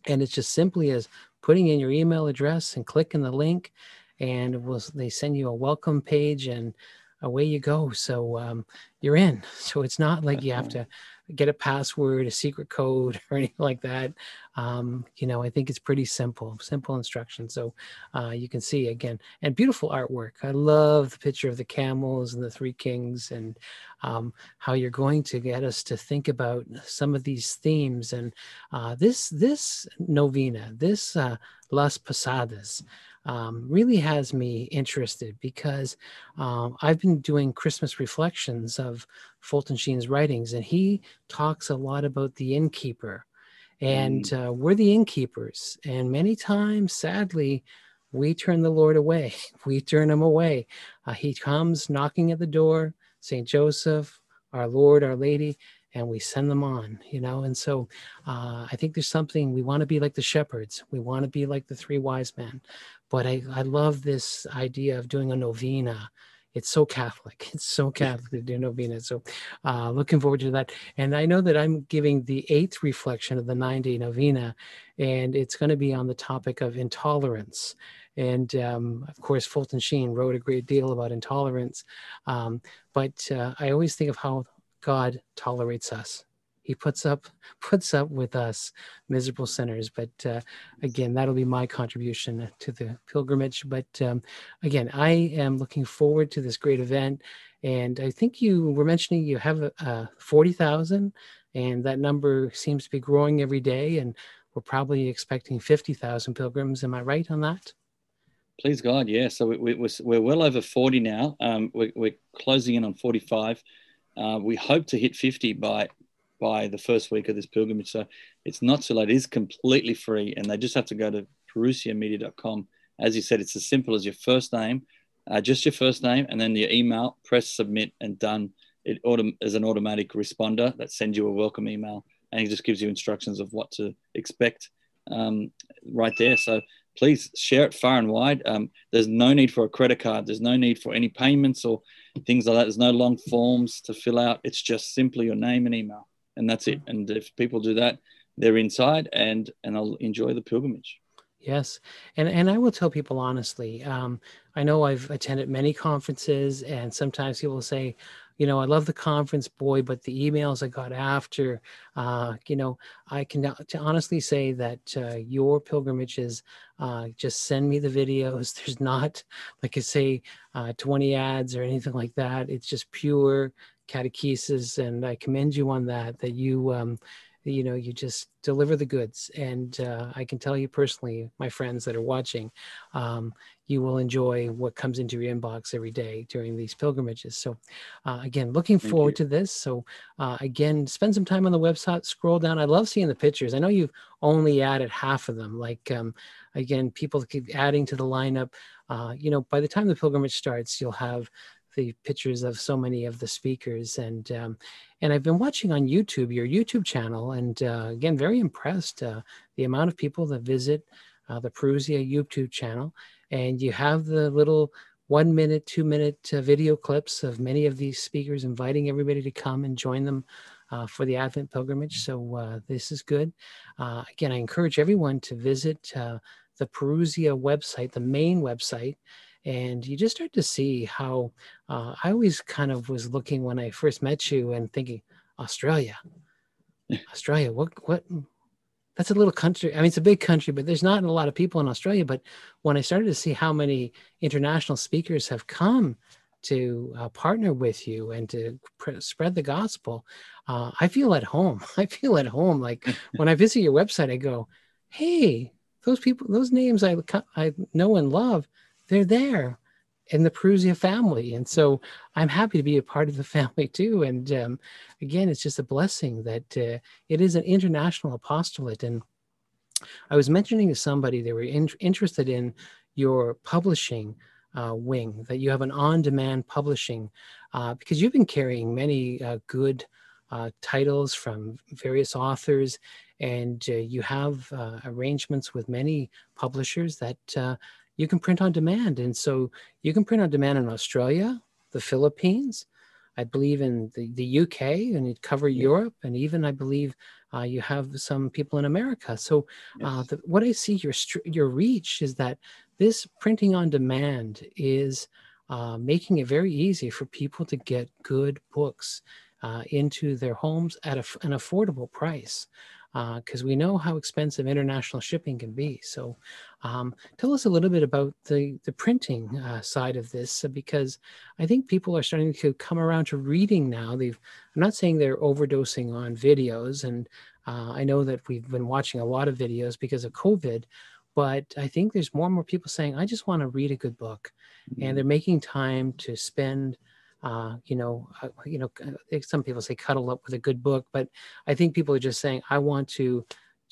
and it's just simply as putting in your email address and clicking the link, and it will, they send you a welcome page, and away you go. So um, you're in. So it's not like you have to get a password, a secret code, or anything like that. Um, you know, I think it's pretty simple, simple instructions. So uh, you can see again, and beautiful artwork. I love the picture of the camels and the three kings, and um, how you're going to get us to think about some of these themes. And uh, this, this novena, this uh, Las Posadas, Um, really has me interested, because um, I've been doing Christmas reflections of Fulton Sheen's writings, and he talks a lot about the innkeeper, and mm. uh, we're the innkeepers. And many times, sadly, we turn the Lord away. We turn him away. Uh, he comes knocking at the door, Saint Joseph, our Lord, our Lady, and we send them on, you know. And so uh, I think there's something, we want to be like the shepherds. We want to be like the three wise men. But I, I love this idea of doing a novena. It's so Catholic. It's so Catholic to do novena. So uh, looking forward to that. And I know that I'm giving the eighth reflection of the nine-day novena, and it's going to be on the topic of intolerance. And um, of course, Fulton Sheen wrote a great deal about intolerance. Um, but uh, I always think of how God tolerates us. He puts up puts up with us, miserable sinners. But uh, again, that'll be my contribution to the pilgrimage. But um, again, I am looking forward to this great event. And I think you were mentioning you have uh, forty thousand, and that number seems to be growing every day. And we're probably expecting fifty thousand pilgrims. Am I right on that? Please God, yeah. So we, we, we're, we're well over forty now. Um, we, we're closing in on forty-five. Uh, we hope to hit fifty by by the first week of this pilgrimage. So it's not so late. It is completely free, and they just have to go to parousia media dot com. As you said, it's as simple as your first name, uh, just your first name, and then your email. Press submit, and done. It autom- is an automatic responder that sends you a welcome email, and it just gives you instructions of what to expect um, right there. So please share it far and wide. Um, there's no need for a credit card. There's no need for any payments or things like that. There's no long forms to fill out. It's just simply your name and email, and that's it. And if people do that, they're inside and and they'll enjoy the pilgrimage. Yes. And and I will tell people honestly, um, I know I've attended many conferences, and sometimes people say, you know, I love the conference, boy, but the emails I got after, uh, you know, I can to honestly say that uh, your pilgrimages, uh, just send me the videos. There's not, like I say, uh, twenty ads or anything like that. It's just pure catechesis. And I commend you on that, that you, um, you know, you just deliver the goods. And uh, I can tell you personally, my friends that are watching, um, you will enjoy what comes into your inbox every day during these pilgrimages. So uh, again, looking Thank forward you. to this. So uh, again, spend some time on the website, scroll down. I love seeing the pictures. I know you've only added half of them. Like, um, again, people keep adding to the lineup. Uh, you know, by the time the pilgrimage starts, you'll have the pictures of so many of the speakers. And um, and I've been watching on YouTube, your YouTube channel, and uh, again, very impressed uh, the amount of people that visit uh, the Parousia YouTube channel. And you have the little one minute, two minute uh, video clips of many of these speakers inviting everybody to come and join them uh, for the Advent pilgrimage. So uh, this is good. Uh, again, I encourage everyone to visit uh, the Parousia website, the main website. And you just start to see how uh, I always kind of was looking when I first met you and thinking, Australia, Australia, what, what, that's a little country. I mean, it's a big country, but there's not a lot of people in Australia. But when I started to see how many international speakers have come to uh, partner with you and to pr- spread the gospel, uh, I feel at home. I feel at home. Like when I visit your website, I go, hey, those people, those names I, I know and love, they're there in the Parousia family. And so I'm happy to be a part of the family too. And um, again, it's just a blessing that uh, it is an international apostolate. And I was mentioning to somebody, they were in- interested in your publishing uh, wing, that you have an on-demand publishing uh, because you've been carrying many uh, good uh, titles from various authors, and uh, you have uh, arrangements with many publishers that uh, you can print on demand. And so you can print on demand in Australia, the Philippines, I believe in the, the U K, and it cover yeah. Europe. And even I believe uh, you have some people in America. So yes. uh, the, what I see your your reach is that this printing on demand is uh, making it very easy for people to get good books uh, into their homes at a, an affordable price. Because uh, we know how expensive international shipping can be. So um, tell us a little bit about the, the printing uh, side of this, because I think people are starting to come around to reading now. They've, I'm not saying they're overdosing on videos, and uh, I know that we've been watching a lot of videos because of COVID, but I think there's more and more people saying, I just want to read a good book. Mm-hmm. And they're making time to spend Uh, you know, uh, you know, some people say cuddle up with a good book, but I think people are just saying, I want to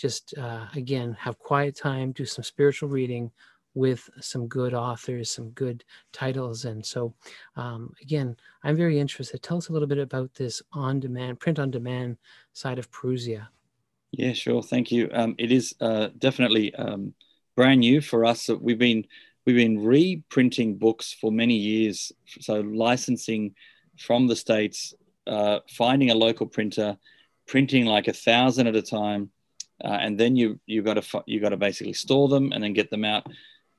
just, uh, again, have quiet time, do some spiritual reading with some good authors, some good titles. And so, um, again, I'm very interested. Tell us a little bit about this on-demand, print-on-demand side of Parousia. Yeah, sure. Thank you. Um, it is uh, definitely um, brand new for us. We've been We've been reprinting books for many years, so licensing from the States, uh, finding a local printer, printing like a thousand at a time, uh, and then you you got to you got to basically store them and then get them out.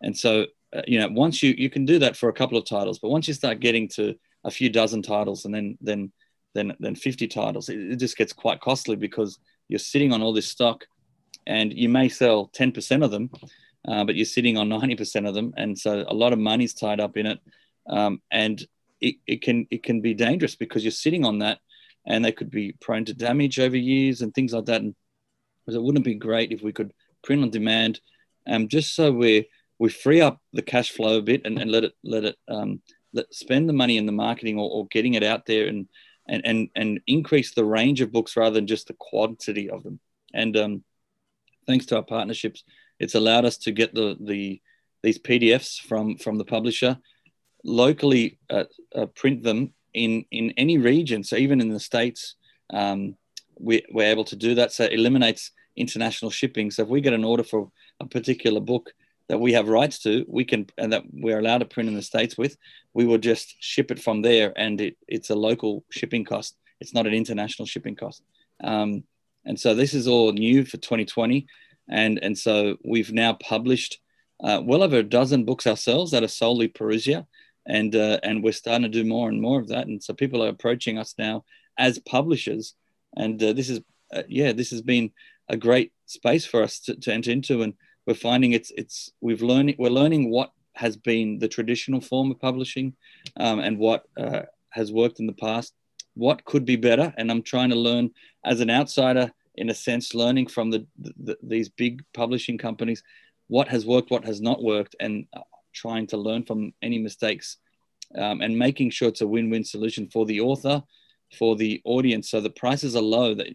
And so uh, you know, once you you can do that for a couple of titles, but once you start getting to a few dozen titles and then then then then fifty titles, it, it just gets quite costly because you're sitting on all this stock, and you may sell ten percent of them. Uh, but you're sitting on ninety percent of them, and so a lot of money's tied up in it, um, and it, it can it can be dangerous because you're sitting on that, and they could be prone to damage over years and things like that. And so it wouldn't be great if we could print on demand, um, just so we're we free up the cash flow a bit and, and let it let it um, let spend the money in the marketing or, or getting it out there and and and and increase the range of books rather than just the quantity of them. And um, thanks to our partnerships, it's allowed us to get the the these P D Fs from from the publisher locally, uh, uh, print them in in any region. So even in the States, um, we, we're able to do that. So it eliminates international shipping. So if we get an order for a particular book that we have rights to, we can, and that we're allowed to print in the States with, we will just ship it from there, and it, it's a local shipping cost. It's not an international shipping cost. Um, and so this is all new for twenty twenty. And, and so we've now published uh, well over a dozen books ourselves that are solely Parousia. And uh, and we're starting to do more and more of that. And so people are approaching us now as publishers. And uh, this is, uh, yeah, this has been a great space for us to, to enter into. And we're finding it's, it's we've learned, we're learning what has been the traditional form of publishing um, and what uh, has worked in the past, what could be better. And I'm trying to learn as an outsider, in a sense, learning from the, the these big publishing companies, what has worked, what has not worked. And uh, trying to learn from any mistakes um, and making sure it's a win-win solution for the author, for the audience. So the prices are low. That,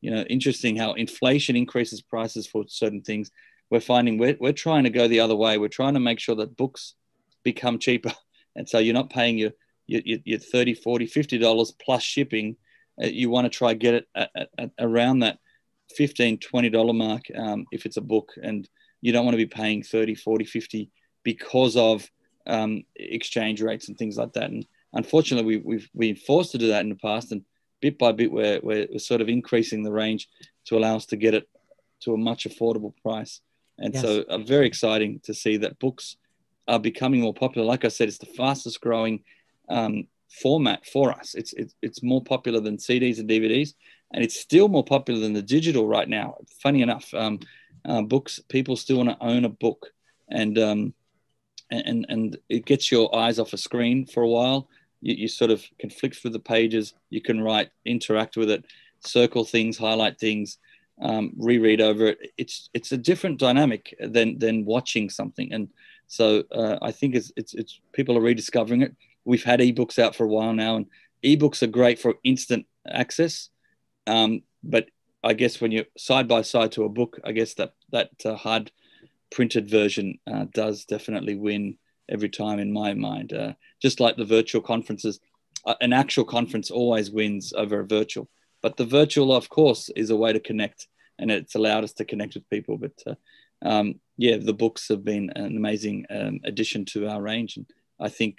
you know, interesting how inflation increases prices for certain things. We're finding we're, we're trying to go the other way. We're trying to make sure that books become cheaper. And so you're not paying your, your, your thirty, forty, fifty dollars plus shipping. Uh, you want to try get it at, at, at around that fifteen, twenty dollars mark um, if it's a book. And you don't want to be paying thirty, forty, fifty because of um, exchange rates and things like that. And unfortunately, we, we've been forced to do that in the past, and bit by bit, we're, we're sort of increasing the range to allow us to get it to a much affordable price. And yes. so uh, very exciting to see that books are becoming more popular. Like I said, it's the fastest growing um, format for us. It's, it's, it's more popular than C Ds and D V Ds, and it's still more popular than the digital right now. Funny enough, um, uh, books, people still want to own a book. And, um, And, and it gets your eyes off a screen for a while. You, you sort of can flick through the pages. You can write, interact with it, circle things, highlight things, um, reread over it. It's it's a different dynamic than than watching something. And so uh, I think it's, it's it's people are rediscovering it. We've had ebooks out for a while now, and ebooks are great for instant access. Um, but I guess when you're side by side to a book, I guess that that uh, hard. printed version uh, does definitely win every time in my mind. Uh, just like the virtual conferences, uh, an actual conference always wins over a virtual. But the virtual, of course, is a way to connect, and it's allowed us to connect with people. But uh, um, yeah, the books have been an amazing um, addition to our range. And I think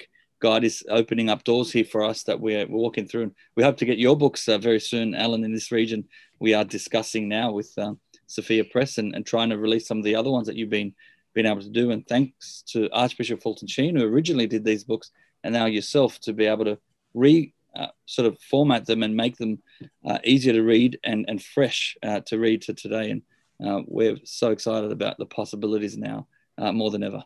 God is opening up doors here for us that we're, we're walking through. And we hope to get your books uh, very soon, Alan, in this region. We are discussing now with... Um, Sophia Press and, and trying to release some of the other ones that you've been been able to do. And thanks to Archbishop Fulton Sheen, who originally did these books, and now yourself, to be able to re uh, sort of format them and make them uh, easier to read and, and fresh uh, to read to today. And uh, we're so excited about the possibilities now uh, more than ever.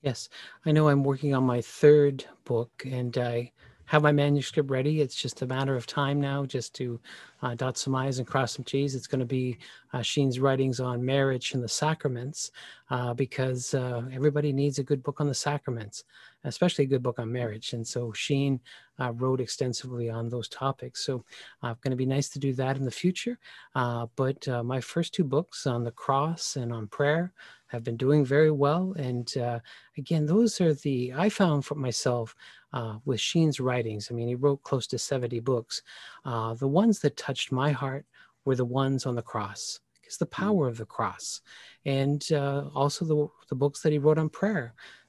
Yes, I know I'm working on my third book, and I have my manuscript ready. It's just a matter of time now, just to uh, dot some I's and cross some T's. It's going to be uh, Sheen's writings on marriage and the sacraments, uh, because uh, everybody needs a good book on the sacraments, especially a good book on marriage. And so Sheen uh, wrote extensively on those topics. So uh, it's going to be nice to do that in the future. Uh, but uh, my first two books on the cross and on prayer have been doing very well. And uh, again, those are the, I found for myself, Uh, with Sheen's writings. I mean, he wrote close to seventy books. Uh, the ones that touched my heart were the ones on the cross, because the power of the cross, and uh, also the, the books that he wrote on prayer,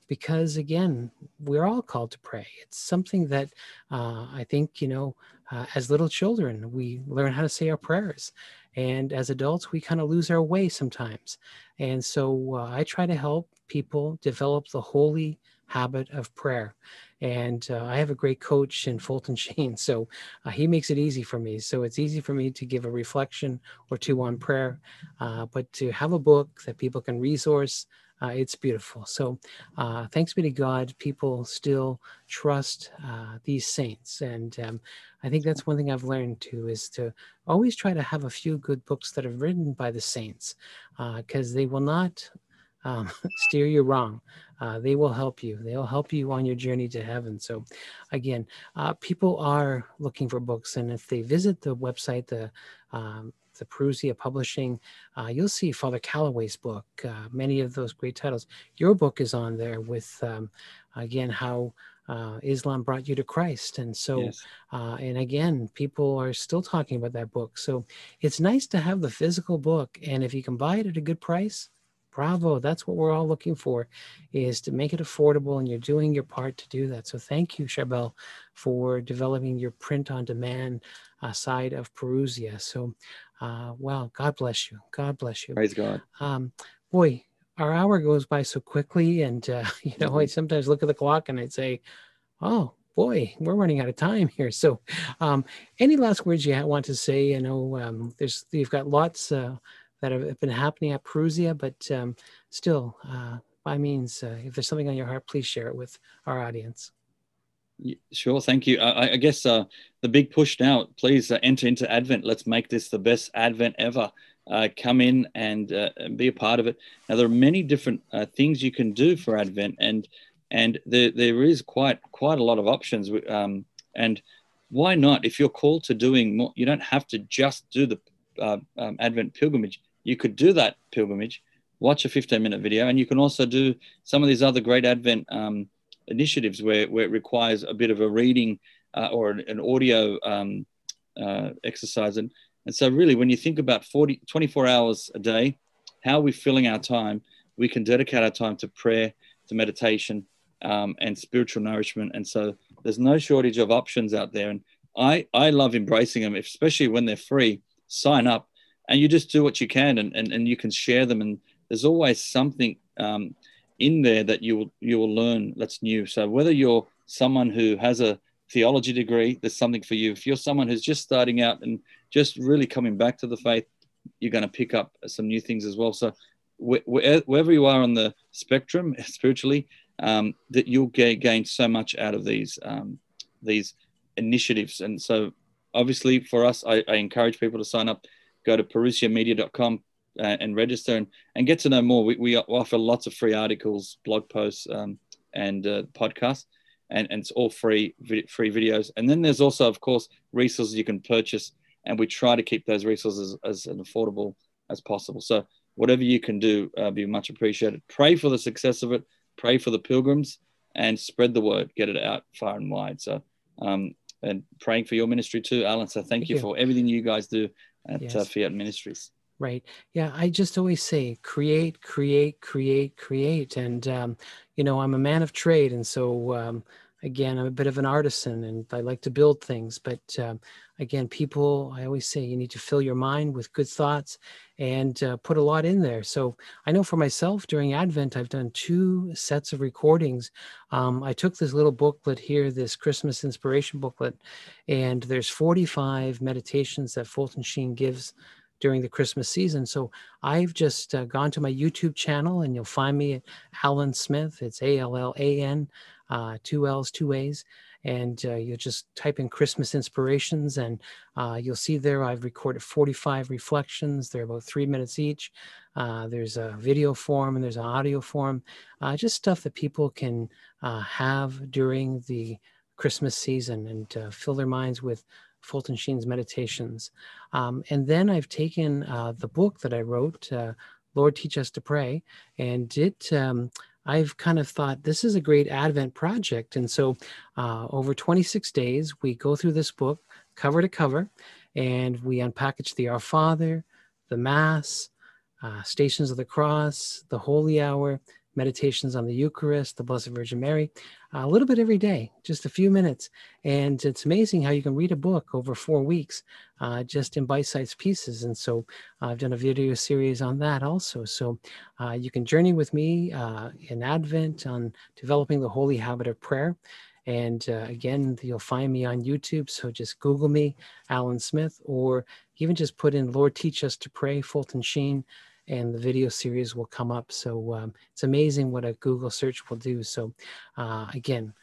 because again, we're all called to pray. It's something that uh, I think, you know, uh, as little children, we learn how to say our prayers. And as adults, we kind of lose our way sometimes. And so uh, I try to help people develop the holy habit of prayer. And uh, I have a great coach in Fulton Sheen, so uh, he makes it easy for me. So it's easy for me to give a reflection or two on prayer, uh, but to have a book that people can resource, uh, it's beautiful. So uh, thanks be to God, people still trust uh, these saints. And um, I think that's one thing I've learned too, is to always try to have a few good books that are written by the saints, because uh, they will not um, steer you wrong. Uh, they will help you. They'll help you on your journey to heaven. So again, uh, people are looking for books. And if they visit the website, the um, the Parousia Publishing, uh, you'll see Father Calloway's book, uh, many of those great titles. Your book is on there with, um, again, how uh, Islam brought you to Christ. And so, yes. uh, and again, people are still talking about that book. So it's nice to have the physical book. And if you can buy it at a good price, bravo. That's what we're all looking for, is to make it affordable, and you're doing your part to do that. So thank you, Charbel, for developing your print on demand uh, side of Parousia. So, uh, wow, God bless you. God bless you. Praise God. Um, boy, our hour goes by so quickly. And, uh, you know, mm-hmm. I sometimes look at the clock and I'd say, oh, boy, we're running out of time here. So um, any last words you want to say? I know um, there's, you've got lots uh that have been happening at Parousia, but um, still, uh, by means, uh, if there's something on your heart, please share it with our audience. Sure, thank you. I, I guess uh, the big push now, please uh, enter into Advent. Let's make this the best Advent ever. Uh, come in and, uh, and be a part of it. Now, there are many different uh, things you can do for Advent, and and there, there is quite, quite a lot of options. Um, and why not? If you're called to doing more, you don't have to just do the uh, um, Advent pilgrimage. You could do that pilgrimage, watch a fifteen-minute video, and you can also do some of these other great Advent um, initiatives where, where it requires a bit of a reading uh, or an audio um, uh, exercise. And, and so really, when you think about forty, twenty-four hours a day, how are we filling our time? We can dedicate our time to prayer, to meditation, um, and spiritual nourishment. And so there's no shortage of options out there. And I, I love embracing them, especially when they're free. Sign up. And you just do what you can, and, and, and you can share them. And there's always something um, in there that you will, you will learn that's new. So whether you're someone who has a theology degree, there's something for you. If you're someone who's just starting out and just really coming back to the faith, you're going to pick up some new things as well. So wh wh wherever you are on the spectrum spiritually, um, that you'll g gain so much out of these, um, these initiatives. And so obviously for us, I, I encourage people to sign up. Go to parousia media dot com and register and, and get to know more. We, we offer lots of free articles, blog posts, um, and uh, podcasts, and, and it's all free, free videos. And then there's also, of course, resources you can purchase, and we try to keep those resources as, as affordable as possible. So whatever you can do, uh, be much appreciated. Pray for the success of it. Pray for the pilgrims and spread the word. Get it out far and wide. So um, and praying for your ministry too, Alan. So thank, thank you, you for everything you guys do at yes. uh, Fiat Ministries. Right. Yeah. I just always say, create, create, create, create. And, um, you know, I'm a man of trade. And so, um, again, I'm a bit of an artisan, and I like to build things. But um, again, people, I always say you need to fill your mind with good thoughts and uh, put a lot in there. So I know for myself during Advent, I've done two sets of recordings. Um, I took this little booklet here, this Christmas inspiration booklet, and there's forty-five meditations that Fulton Sheen gives during the Christmas season. So I've just uh, gone to my YouTube channel, and you'll find me at Allan Smith. It's A L L A N, uh, two L's, two A's. And uh, you'll just type in Christmas inspirations, and uh, you'll see there I've recorded forty-five reflections. They're about three minutes each. Uh, there's a video form and there's an audio form. Uh, just stuff that people can uh, have during the Christmas season and uh, fill their minds with Fulton Sheen's meditations. Um, and then I've taken uh, the book that I wrote, uh, Lord Teach Us to Pray, and it, um, I've kind of thought this is a great Advent project. And so uh, over twenty-six days, we go through this book cover to cover, and we unpackage the Our Father, the Mass, uh, Stations of the Cross, the Holy Hour, meditations on the Eucharist, the Blessed Virgin Mary, a little bit every day, just a few minutes. And it's amazing how you can read a book over four weeks uh, just in bite-sized pieces. And so I've done a video series on that also. So uh, you can journey with me uh, in Advent on developing the holy habit of prayer. And uh, again, you'll find me on YouTube. So just Google me, Allan Smith, or even just put in Lord Teach Us to Pray, Fulton Sheen, and the video series will come up. So um, it's amazing what a Google search will do. So uh, again,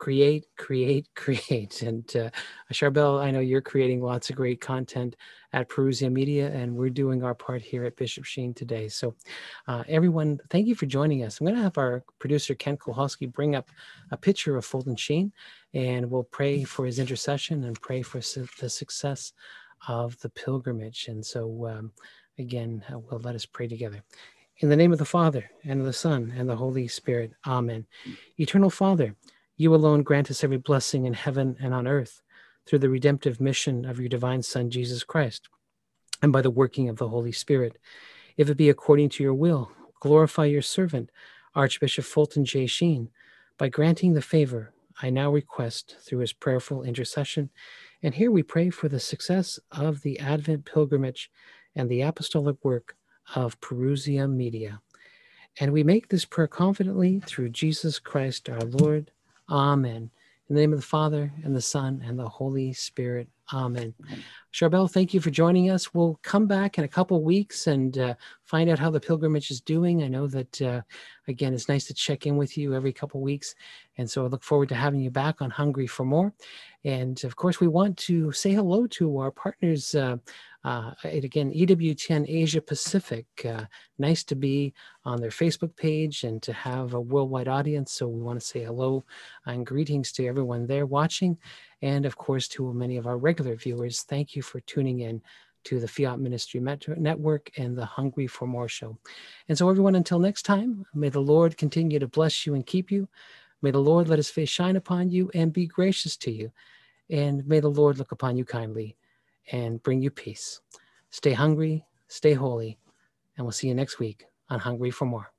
create, create, create. And uh, Charbel, I know you're creating lots of great content at Parousia Media, and we're doing our part here at Bishop Sheen today. So uh, everyone, thank you for joining us. I'm going to have our producer, Kent Kowalski, bring up a picture of Fulton Sheen, and we'll pray for his intercession and pray for su- the success of the pilgrimage. And so um, again, uh, we'll let us pray together. In the name of the Father, and of the Son, and the Holy Spirit. Amen. Eternal Father, you alone grant us every blessing in heaven and on earth through the redemptive mission of your divine Son, Jesus Christ, and by the working of the Holy Spirit. If it be according to your will, glorify your servant, Archbishop Fulton J. Sheen, by granting the favor I now request through his prayerful intercession. And here we pray for the success of the Advent pilgrimage and the apostolic work of Parousia Media. And we make this prayer confidently through Jesus Christ our Lord. Amen. In the name of the Father, and the Son, and the Holy Spirit. Amen. Charbel, thank you for joining us. We'll come back in a couple weeks and uh, find out how the pilgrimage is doing. I know that, uh, again, it's nice to check in with you every couple weeks. And so I look forward to having you back on Hungry for More. And of course, we want to say hello to our partners. Uh, uh, again, E W T N Asia Pacific. Uh, nice to be on their Facebook page and to have a worldwide audience. So we want to say hello and greetings to everyone there watching. And of course, to many of our regular viewers, thank you for tuning in to the Fiat Ministry Network and the Hungry for More show. And so everyone, until next time, may the Lord continue to bless you and keep you. May the Lord let his face shine upon you and be gracious to you. And may the Lord look upon you kindly and bring you peace. Stay hungry, stay holy, and we'll see you next week on Hungry for More.